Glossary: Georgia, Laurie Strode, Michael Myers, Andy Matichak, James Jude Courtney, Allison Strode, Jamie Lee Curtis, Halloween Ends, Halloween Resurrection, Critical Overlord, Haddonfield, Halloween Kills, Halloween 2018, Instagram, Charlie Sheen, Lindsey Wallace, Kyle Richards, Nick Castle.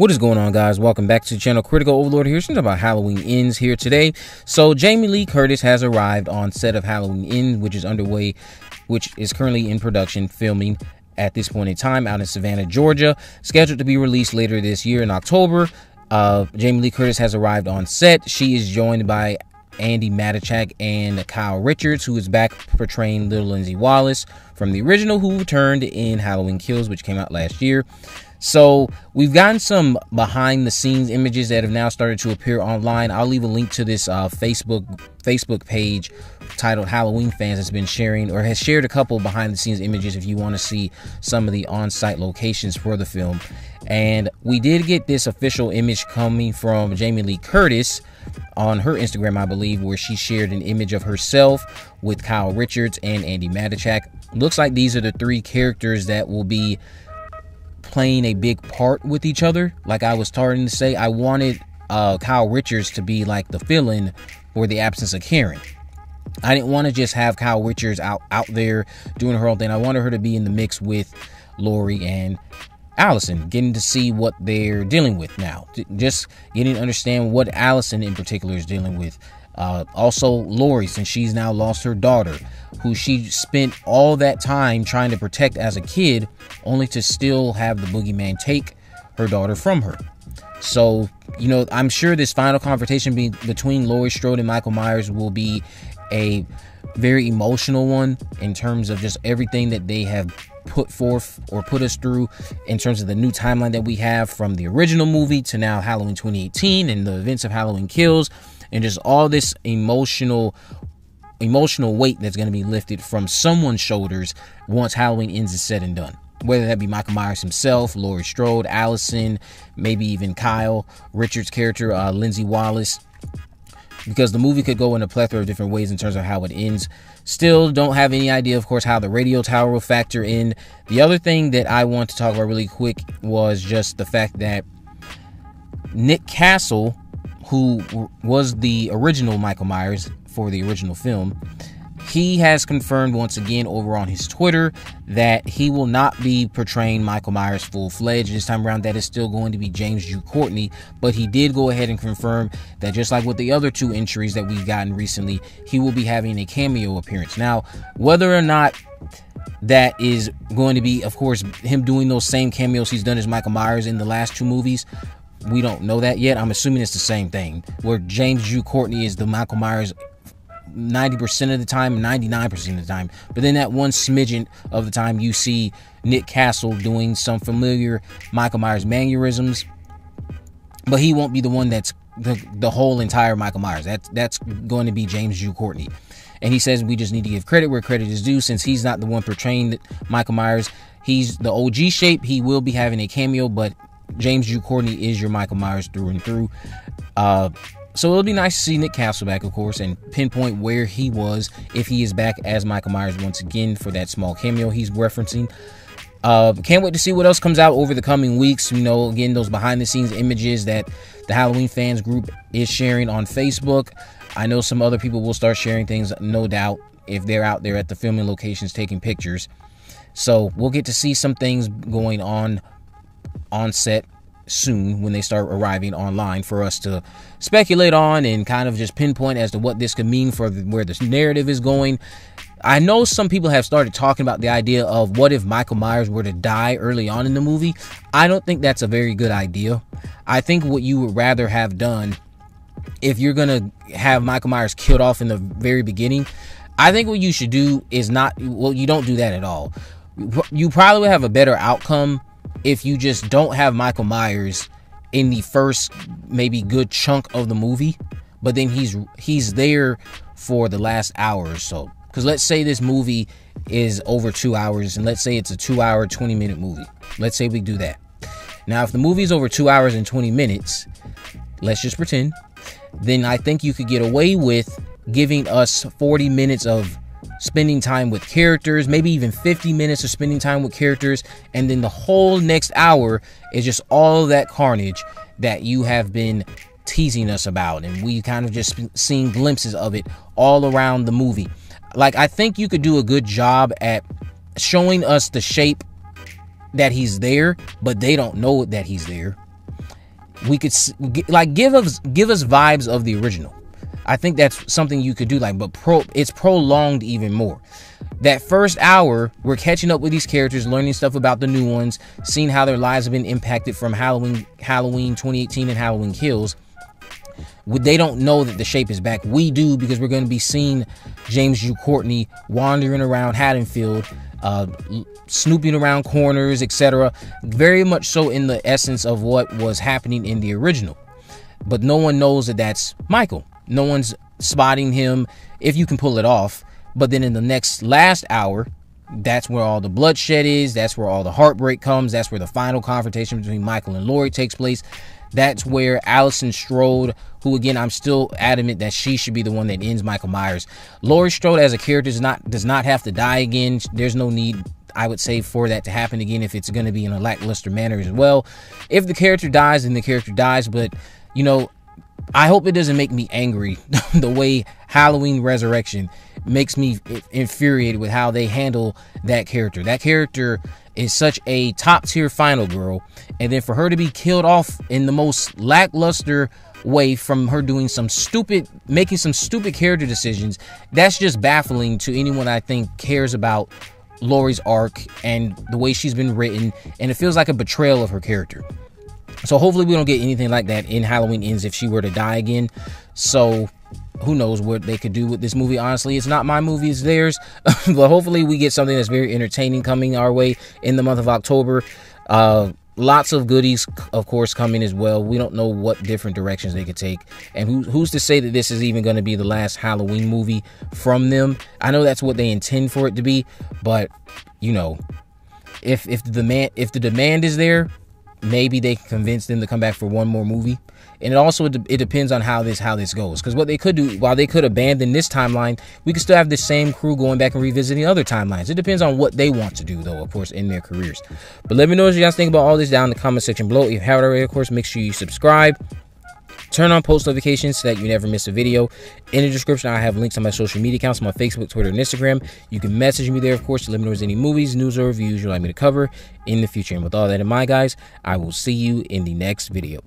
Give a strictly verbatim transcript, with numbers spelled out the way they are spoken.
What is going on, guys? Welcome back to the channel. Critical Overlord here. Something about Halloween Ends here today. So Jamie Lee Curtis has arrived on set of Halloween Ends, which is underway, which is currently in production filming at this point in time out in Savannah, Georgia, scheduled to be released later this year in October. Uh, Jamie Lee Curtis has arrived on set. She is joined by Andy Matichak and Kyle Richards, who is back portraying little Lindsey Wallace from the original, who returned in Halloween Kills, which came out last year. So we've gotten some behind the scenes images that have now started to appear online. I'll leave a link to this uh, Facebook Facebook page titled Halloween Fans has been sharing or has shared a couple behind the scenes images if you want to see some of the on-site locations for the film. And we did get this official image coming from Jamie Lee Curtis on her Instagram, I believe, where she shared an image of herself with Kyle Richards and Andy Matichak. Looks like these are the three characters that will be playing a big part with each other. Like I was starting to say, I wanted uh, Kyle Richards to be like the fill-in for the absence of Karen. I didn't want to just have Kyle Richards out, out there doing her own thing. I wanted her to be in the mix with Laurie and Allison, getting to see what they're dealing with now. Just getting to understand what Allison in particular is dealing with. Uh, also Laurie, since she's now lost her daughter, who she spent all that time trying to protect as a kid, only to still have the boogeyman take her daughter from her. So, you know, I'm sure this final confrontation be between Laurie Strode and Michael Myers will be a very emotional one in terms of just everything that they have put forth or put us through in terms of the new timeline that we have from the original movie to now Halloween twenty eighteen and the events of Halloween Kills. And just all this emotional emotional weight that's going to be lifted from someone's shoulders once Halloween Ends is said and done. Whether that be Michael Myers himself, Laurie Strode, Allison, maybe even Kyle Richards' character, uh, Lindsey Wallace. Because the movie could go in a plethora of different ways in terms of how it ends. Still don't have any idea, of course, how the radio tower will factor in. The other thing that I want to talk about really quick was just the fact that Nick Castle, who was the original Michael Myers for the original film, he has confirmed once again over on his Twitter that he will not be portraying Michael Myers full-fledged this time around. That is still going to be James Jude Courtney, but he did go ahead and confirm that, just like with the other two entries that we've gotten recently, he will be having a cameo appearance. Now, whether or not that is going to be, of course, him doing those same cameos he's done as Michael Myers in the last two movies, we don't know that yet. I'm assuming it's the same thing, where James Jude Courtney is the Michael Myers ninety percent of the time, ninety-nine percent of the time. But then that one smidgen of the time, you see Nick Castle doing some familiar Michael Myers mannerisms. But he won't be the one that's the, the whole entire Michael Myers. That's, that's going to be James Jude Courtney. And he says we just need to give credit where credit is due, since he's not the one portraying Michael Myers. He's the O G shape. He will be having a cameo, but James Jude Courtney is your Michael Myers through and through. Uh, so it'll be nice to see Nick Castle back, of course, and pinpoint where he was if he is back as Michael Myers once again for that small cameo he's referencing. Uh, can't wait to see what else comes out over the coming weeks. You know, again, those behind-the-scenes images that the Halloween fans group is sharing on Facebook. I know some other people will start sharing things, no doubt, if they're out there at the filming locations taking pictures. So we'll get to see some things going on on set soon when they start arriving online for us to speculate on and kind of just pinpoint as to what this could mean for the, where this narrative is going. I know some people have started talking about the idea of what if Michael Myers were to die early on in the movie. I don't think that's a very good idea. I think what you would rather have done, if you're going to have Michael Myers killed off in the very beginning, I think what you should do is not, well, you don't do that at all. You probably would have a better outcome if you just don't have Michael Myers in the first maybe good chunk of the movie, but then he's he's there for the last hour or so. Because let's say this movie is over two hours, and let's say it's a two hour, twenty minute movie. Let's say we do that. Now, if the movie is over two hours and twenty minutes, let's just pretend, then I think you could get away with giving us forty minutes of spending time with characters, maybe even fifty minutes of spending time with characters, and then the whole next hour is just all that carnage that you have been teasing us about, and we kind of just seen glimpses of it all around the movie. Like, I think you could do a good job at showing us the shape that he's there, but they don't know that he's there, we could like give us give us vibes of the original. I think that's something you could do, like, but pro it's prolonged even more. That first hour, we're catching up with these characters, learning stuff about the new ones, seeing how their lives have been impacted from Halloween, Halloween twenty eighteen and Halloween Kills. They don't know that the shape is back. We do, because we're going to be seeing James Jude Courtney wandering around Haddonfield, uh, snooping around corners, et cetera. Very much so in the essence of what was happening in the original. But no one knows that that's Michael. No one's spotting him, if you can pull it off. But then in the next last hour, that's where all the bloodshed is. That's where all the heartbreak comes. That's where the final confrontation between Michael and Laurie takes place. That's where Allison Strode, who, again, I'm still adamant that she should be the one that ends Michael Myers. Laurie Strode as a character does not, does not have to die again. There's no need, I would say, for that to happen again if it's going to be in a lackluster manner as well. If the character dies, then the character dies. But, you know, I hope it doesn't make me angry the way Halloween Resurrection makes me infuriated with how they handle that character. That character is such a top-tier final girl, and then for her to be killed off in the most lackluster way from her doing some stupid, making some stupid character decisions, that's just baffling to anyone I think cares about Laurie's arc and the way she's been written, and it feels like a betrayal of her character. So hopefully we don't get anything like that in Halloween Ends if she were to die again. So who knows what they could do with this movie. Honestly, it's not my movie, it's theirs. But hopefully we get something that's very entertaining coming our way in the month of October. Uh, lots of goodies, of course, coming as well. We don't know what different directions they could take. And who, who's to say that this is even going to be the last Halloween movie from them? I know that's what they intend for it to be. But, you know, if, if, the, demand, if the demand is there, maybe they can convince them to come back for one more movie. And it also it depends on how this how this goes, because what they could do, while they could abandon this timeline, we could still have the same crew going back and revisiting other timelines. It depends on what they want to do, though, of course, in their careers. But let me know what you guys think about all this down in the comment section below. If you haven't already, of course, make sure you subscribe, turn on post notifications so that you never miss a video. In the description, I have links on my social media accounts, my Facebook, Twitter, and Instagram. You can message me there, of course, to let me know if there's any movies, news, or reviews you'd like me to cover in the future. And with all that in mind, guys, I will see you in the next video.